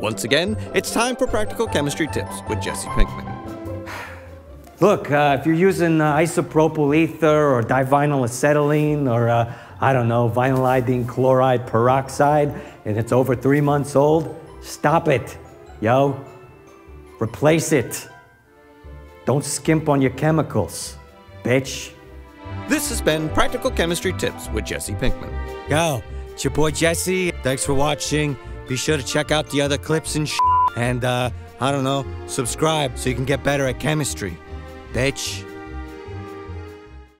Once again, it's time for Practical Chemistry Tips with Jesse Pinkman. Look, if you're using isopropyl ether or divinyl acetylene or, I don't know, vinylidene chloride peroxide, and it's over 3 months old, stop it, yo. Replace it. Don't skimp on your chemicals, bitch. This has been Practical Chemistry Tips with Jesse Pinkman. Yo, it's your boy Jesse. Thanks for watching. Be sure to check out the other clips and subscribe so you can get better at chemistry, bitch.